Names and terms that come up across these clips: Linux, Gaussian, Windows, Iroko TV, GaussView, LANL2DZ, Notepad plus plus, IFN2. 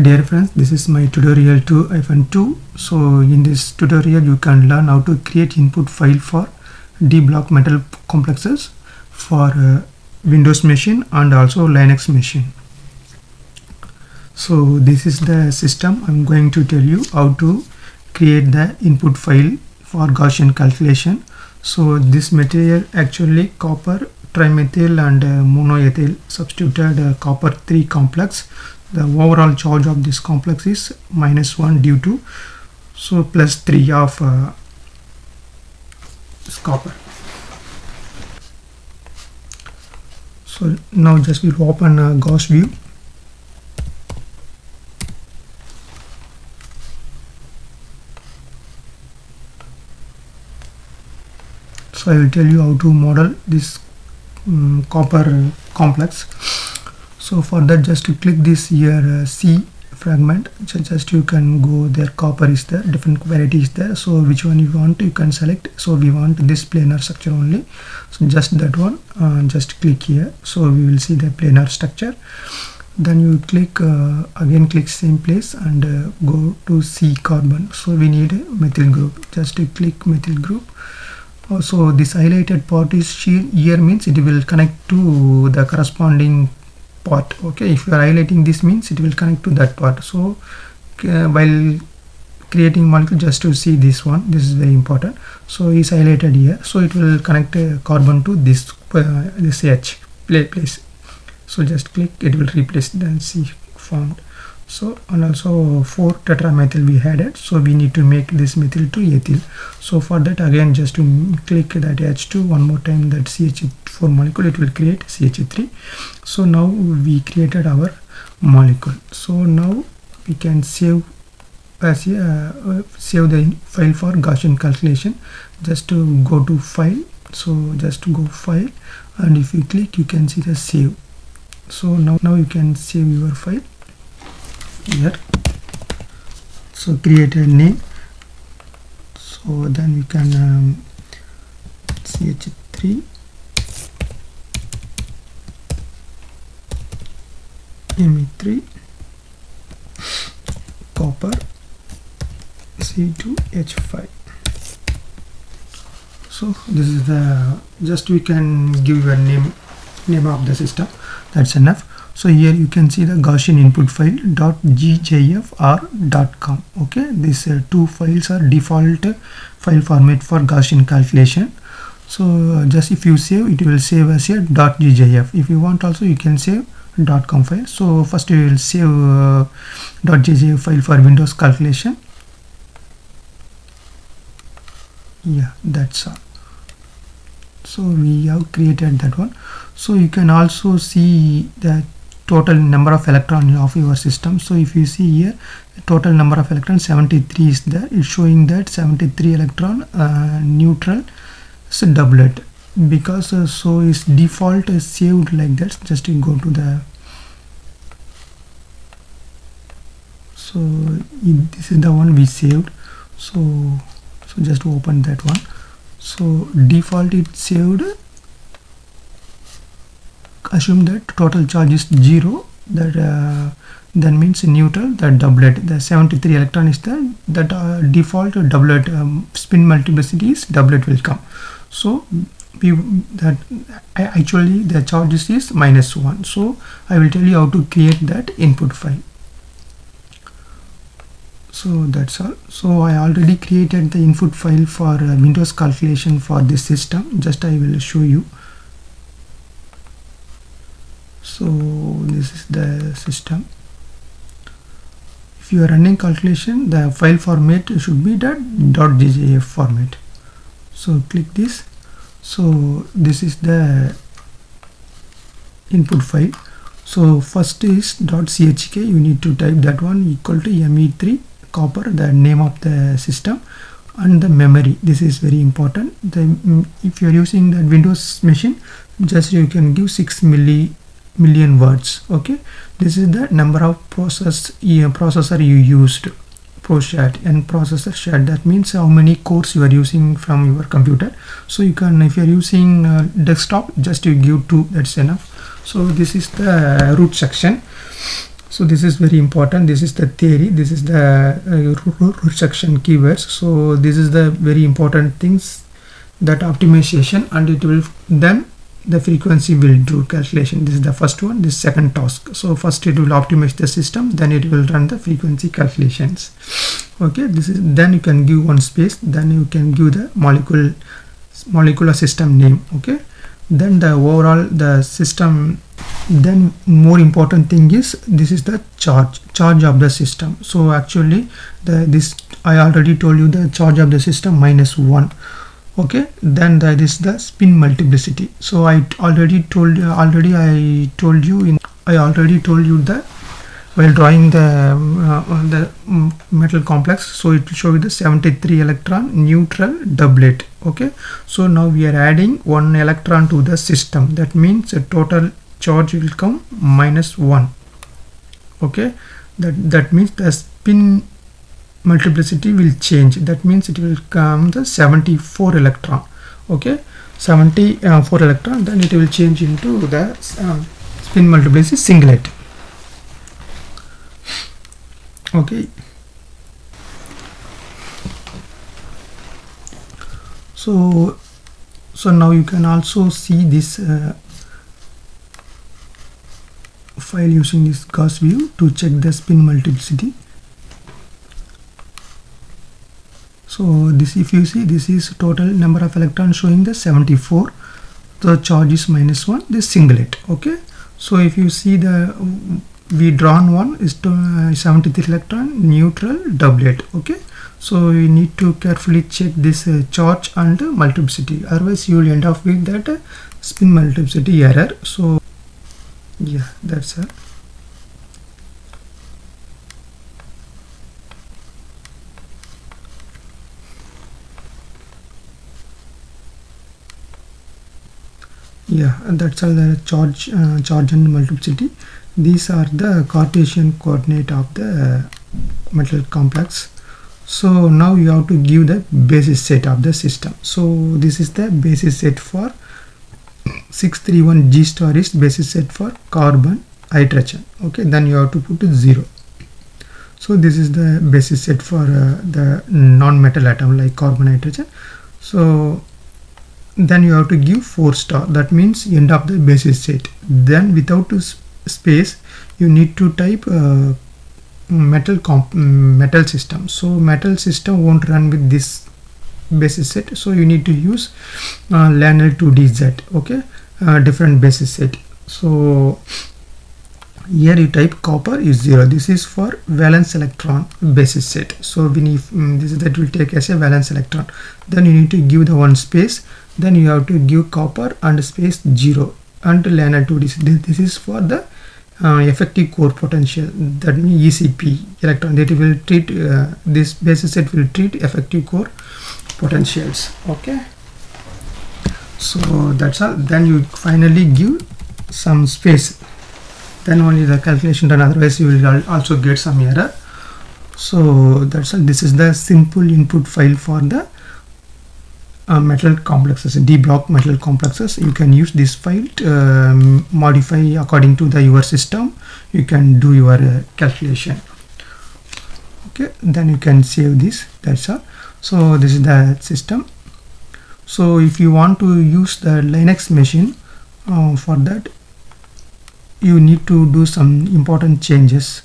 Dear friends, this is my tutorial to IFN2. So in this tutorial you can learn how to create input file for D-block metal complexes for Windows machine and also Linux machine. So this is the system. I'm going to tell you how to create the input file for Gaussian calculation. So this material actually copper trimethyl and monoethyl substituted copper 3 complex. The overall charge of this complex is -1 due to so +3 of copper. So now just we will open Gauss view. So I will tell you how to model this copper complex. So for that, just you click this here C fragment. So just you can go there, copper is there, different variety is there. So which one you want, you can select. So we want this planar structure only. So just that one, just click here. So we will see the planar structure. Then you click, again click same place and go to C carbon. So we need a methyl group. Just you click methyl group. So this highlighted part is shear. Here means it will connect to the corresponding part. Okay, if you are highlighting this means it will connect to that part. So while creating molecule, just to see this one, this is very important. So is highlighted here, so it will connect carbon to this this H place. So just click, it will replace then C formed. So and also 4 tetramethyl we had it. So we need to make this methyl to ethyl. So for that, again just to click that H2 one more time, that CH4 molecule, it will create CH3. So now we created our molecule. So now we can save as save the file for Gaussian calculation. Just to go to file, so just to go file, and if you click you can see the save. So now you can save your file here. So create a name, so then we can CH3 Me3 copper C2H5. so this is the, just we can give your name of the system, that's enough. So here you can see the Gaussian input file .gjfr.com. okay, these 2 files are default file format for Gaussian calculation. So just if you save, it will save as a .gjf. if you want also you can save .com file. So first you will save .gjf file for Windows calculation. Yeah, that's all. So we have created that one. So you can also see the total number of electrons of your system. So if you see here, the total number of electrons 73 is there. It's showing that 73 electron neutral is a doublet, because so is default is saved like that. Just you go to the, so this is the one we saved. So just to open that one. So default it saved. Assume that total charge is 0, that means neutral, that doublet, the 73 electron is there, that default doublet, spin multiplicity is doublet will come. So we, that actually the charge is -1. So I will tell you how to create that input file. So that's all. So I already created the input file for Windows calculation for this system. Just I will show you. So this is the system. If you are running calculation, the file format should be that .gjf format. So click this. So this is the input file. So first is .chk, you need to type that one equal to ME3 copper, the name of the system, and the memory. This is very important. If you are using that Windows machine, just you can give 6 million words. Okay, this is the number of processor you used, shared, and processor shared, that means how many cores you are using from your computer. So you can, if you are using desktop, just you give 2, that's enough. So this is the root section. So this is very important. This is the theory. This is the root section keywords. So this is the very important things, that optimization, and it will then the frequency will do calculation. This is the first one, this second task. So first it will optimize the system, then it will run the frequency calculations. Okay, this is, then you can give one space, then you can give the molecular system name. Okay, then the overall the system. Then more important thing is, this is the charge of the system. So actually I already told you the charge of the system -1. Okay, then that is the spin multiplicity. So I already told you that while drawing the metal complex, so it will show you the 73 electron neutral doublet. Okay, so now we are adding 1 electron to the system. That means a total charge will come -1. Okay, that means the spin multiplicity will change. That means it will come the 74 electron. Okay, 74 electron, then it will change into the spin multiplicity singlet. Okay, so now you can also see this file using this Gauss view to check the spin multiplicity. So this, if you see, this is total number of electrons showing the 74. The charge is -1. This singlet. Okay. So if you see the we drawn one is to 73 electron neutral doublet. Okay. So you need to carefully check this charge and multiplicity. Otherwise you will end up with that spin multiplicity error. So yeah, that's it. Yeah, that's all the charge and multiplicity. These are the Cartesian coordinate of the metal complex. So now you have to give the basis set of the system. So this is the basis set for 631 G star is basis set for carbon, hydrogen. Okay, then you have to put 0. So this is the basis set for the non-metal atom like carbon, hydrogen. So then you have to give 4 star. That means end of the basis set. Then without space you need to type metal system. So metal system won't run with this basis set, so you need to use LANL2DZ. Okay, different basis set. So here you type copper is 0. This is for valence electron basis set. So we need that will take as a valence electron. Then you need to give the one space. Then you have to give copper and space 0 and LANL2DZ. This is for the effective core potential, that means ECP electron. That will treat this basis set will treat effective core potentials. Okay, so that's all. Then you finally give some space, then only the calculation done. Otherwise you will also get some error. So that's all. This is the simple input file for the metal complexes, D block metal complexes. You can use this file to modify according to your system. You can do your calculation. Okay, then you can save this. That's all. So this is the system. So if you want to use the Linux machine, for that you need to do some important changes.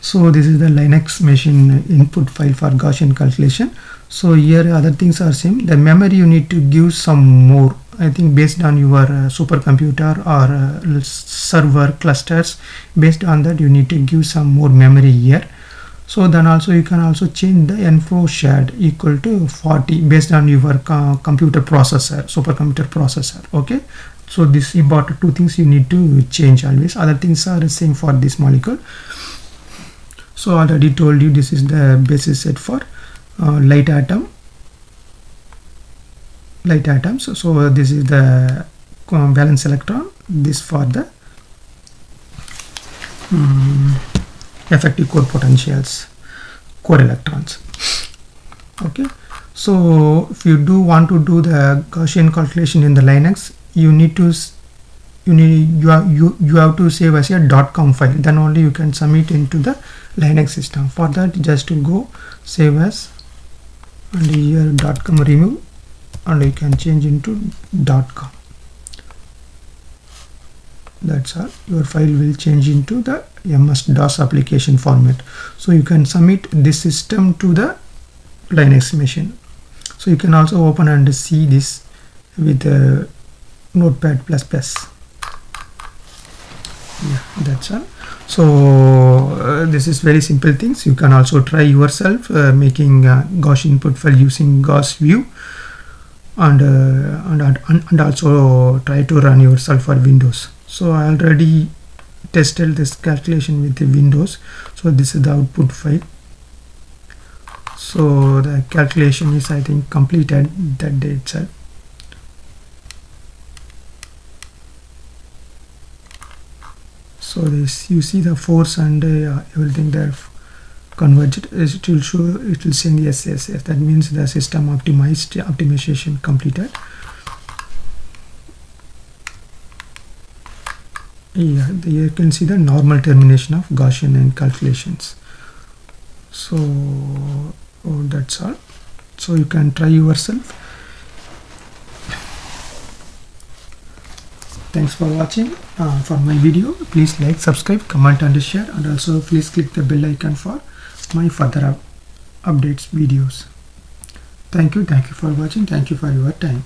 So this is the Linux machine input file for Gaussian calculation. So here other things are same. The memory you need to give some more, I think, based on your supercomputer or server clusters. Based on that you need to give some more memory here. So then also you can also change the info shared equal to 40 based on your computer processor, supercomputer processor. Okay, so this important two things you need to change always. Other things are the same for this molecule. So already told you this is the basis set for light atoms. So this is the valence electron. This for the effective core potentials, core electrons. Okay, so if you do want to do the Gaussian calculation in the Linux, you need to you have to save as a .com file, then only you can submit into the Linux system. For that, just to go save as, and here .com remove, and you can change into .com. That's all. Your file will change into the MS-DOS application format. So you can submit this system to the Linux machine. So you can also open and see this with Notepad plus plus. Yeah, that's all. So this is very simple things. You can also try yourself making Gaussian input file using Gauss view, and also try to run yourself for Windows. So I already tested this calculation with the Windows. So this is the output file. So the calculation is, I think, completed that day itself. So this, you see the force and everything there converged. It will show, it will send yes. That means the system optimization completed. Yeah, you can see the normal termination of Gaussian and calculations. So that's all. So you can try yourself. Thanks for watching for my video. Please like, subscribe, comment and share, and also please click the bell icon for my further updates videos. Thank you for watching. Thank you for your time.